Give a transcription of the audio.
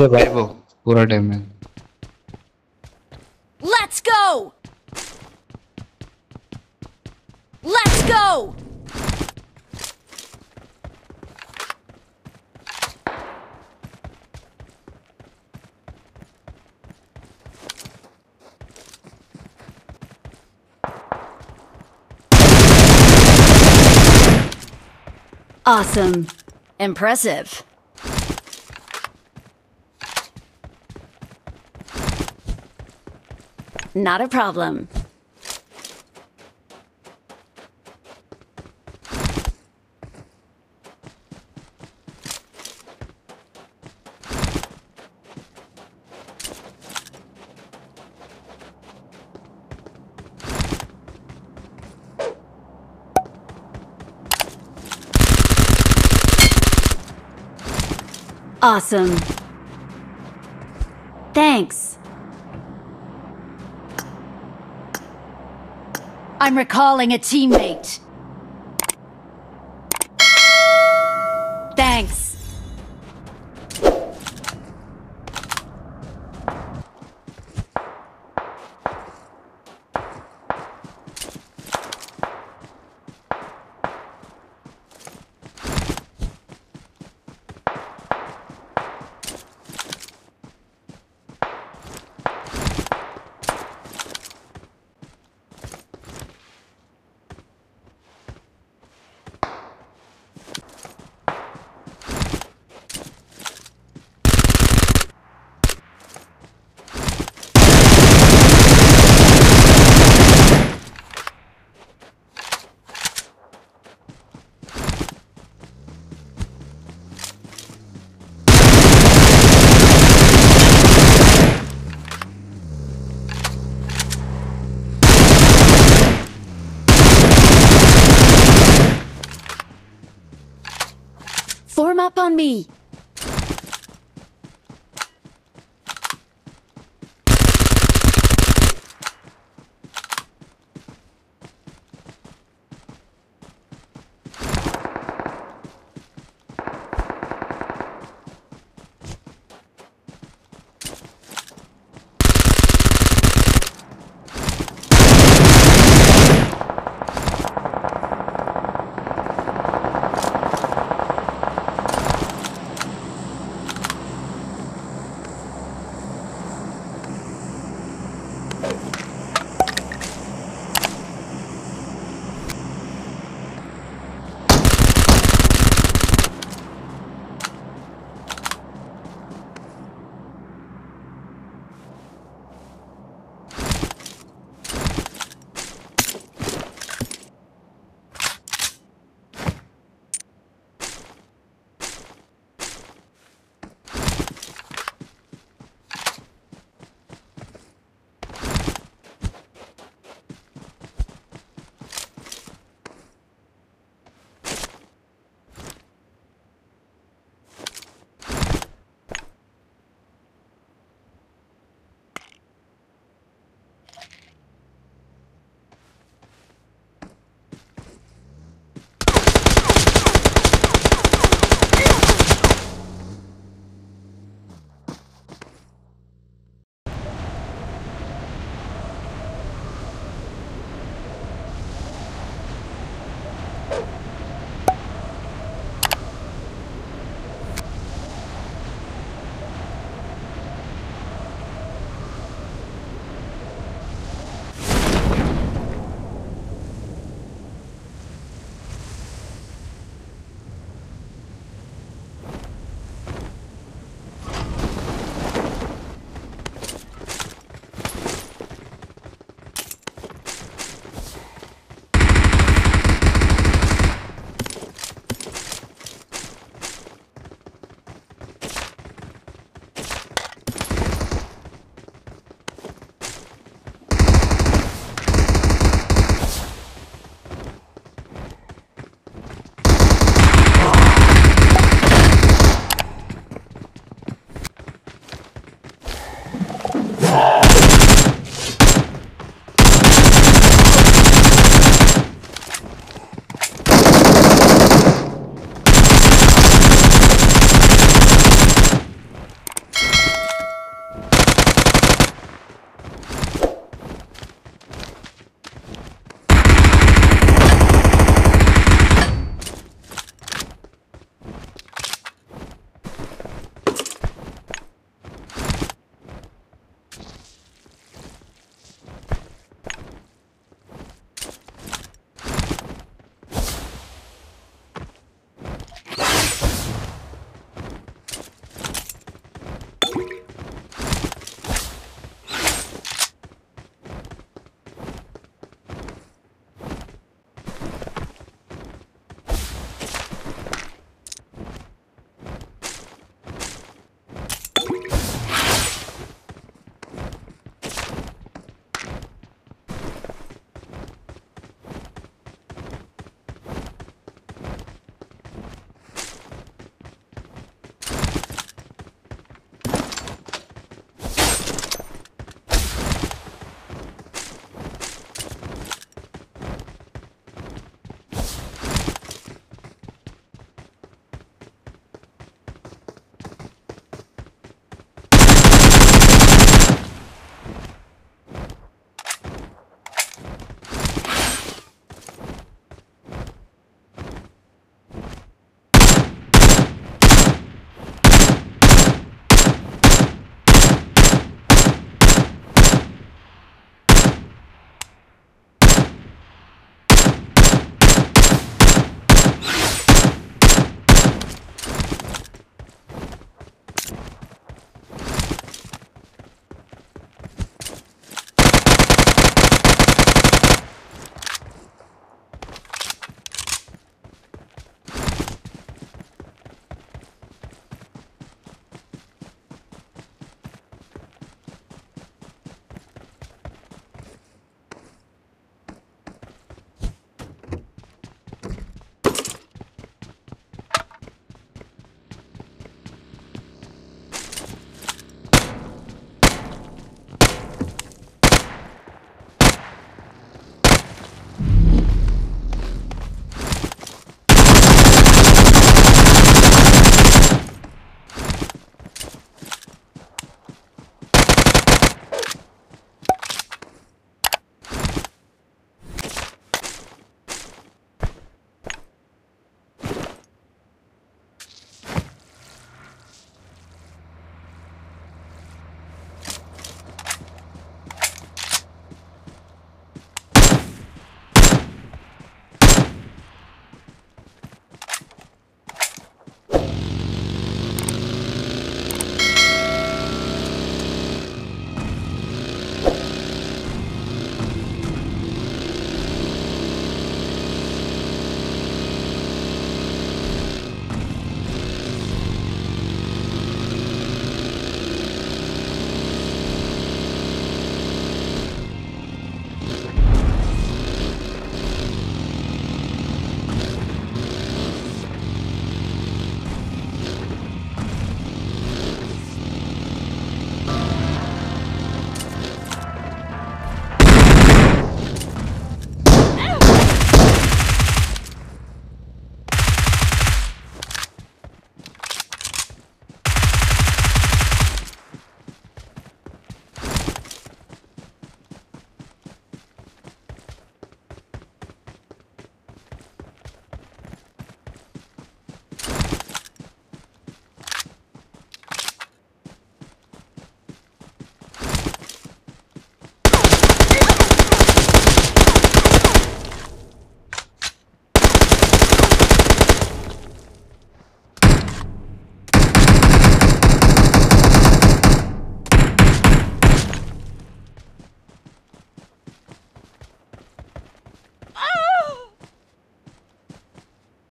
पूरा टाइम है। Let's go. Let's go. Awesome. Impressive. Not a problem. Awesome. Thanks. I'm recalling a teammate. Thanks. Form up on me.